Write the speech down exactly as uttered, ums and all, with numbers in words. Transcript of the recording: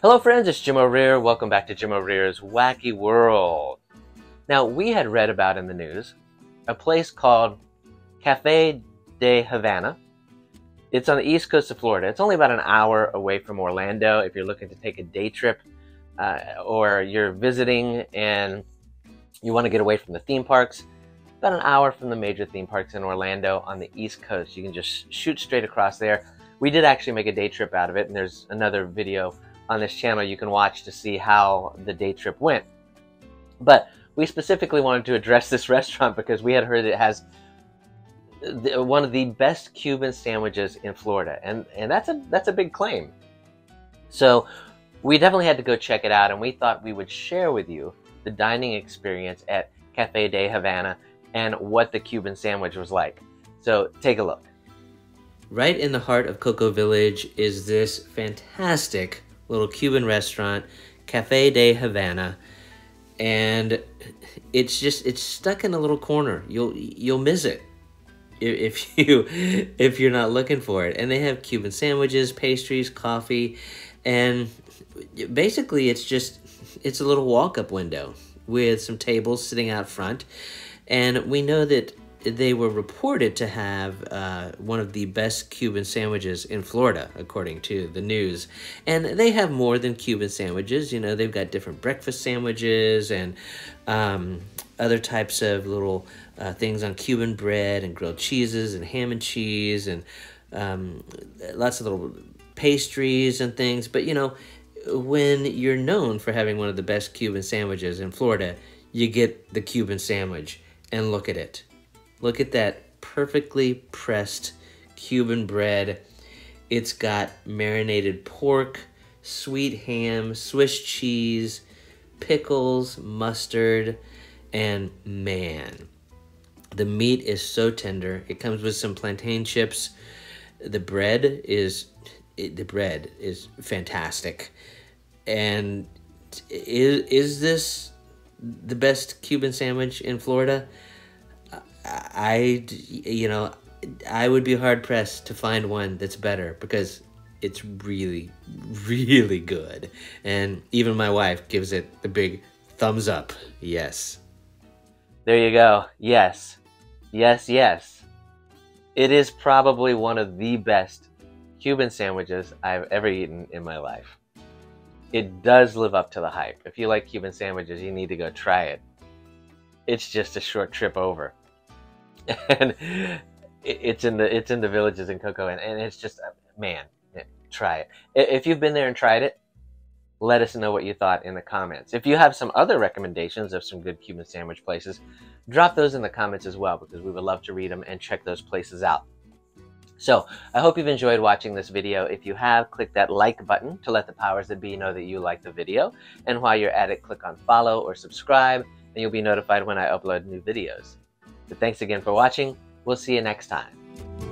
Hello friends, it's Jim O'Rear. Welcome back to Jim O'Rear's Wacky World. Now, we had read about in the news a place called Cafe de Havana. It's on the east coast of Florida. It's only about an hour away from Orlando if you're looking to take a day trip uh, or you're visiting and you want to get away from the theme parks. About an hour from the major theme parks in Orlando on the east coast. You can just shoot straight across there. We did actually make a day trip out of it, and there's another video on this channel you can watch to see how the day trip went. But we specifically wanted to address this restaurant because we had heard it has the, one of the best Cuban sandwiches in Florida, and and that's a that's a big claim. So we definitely had to go check it out, and we thought we would share with you the dining experience at Cafe de Havana and what the Cuban sandwich was like. So take a look. Right in the heart of Coco Village is this fantastic little Cuban restaurant, Cafe de Havana. And it's just, it's stuck in a little corner. You'll you'll miss it if you if you're not looking for it. And they have Cuban sandwiches, pastries, coffee, and basically it's just it's a little walk-up window with some tables sitting out front. And we know that they were reported to have uh, one of the best Cuban sandwiches in Florida, according to the news. And they have more than Cuban sandwiches. You know, they've got different breakfast sandwiches and um, other types of little uh, things on Cuban bread and grilled cheeses and ham and cheese and um, lots of little pastries and things. But, you know, when you're known for having one of the best Cuban sandwiches in Florida, you get the Cuban sandwich and look at it. Look at that perfectly pressed Cuban bread. It's got marinated pork, sweet ham, Swiss cheese, pickles, mustard, and man, the meat is so tender. It comes with some plantain chips. The bread is, it, the bread is fantastic. And is, is this the best Cuban sandwich in Florida? I, you know, I would be hard-pressed to find one that's better because it's really, really good. And even my wife gives it the big thumbs up. Yes. There you go. Yes. Yes, yes. It is probably one of the best Cuban sandwiches I've ever eaten in my life. It does live up to the hype. If you like Cuban sandwiches, you need to go try it. It's just a short trip over. And it's in the it's in the villages in Coco, and, and it's just, man, try it. If you've been there and tried it, let us know what you thought in the comments. If you have some other recommendations of some good Cuban sandwich places, drop those in the comments as well, because we would love to read them and check those places out. So I hope you've enjoyed watching this video. If you have, click that like button to let the powers that be know that you like the video. And while you're at it, click on follow or subscribe, and you'll be notified when I upload new videos. But thanks again for watching. We'll see you next time.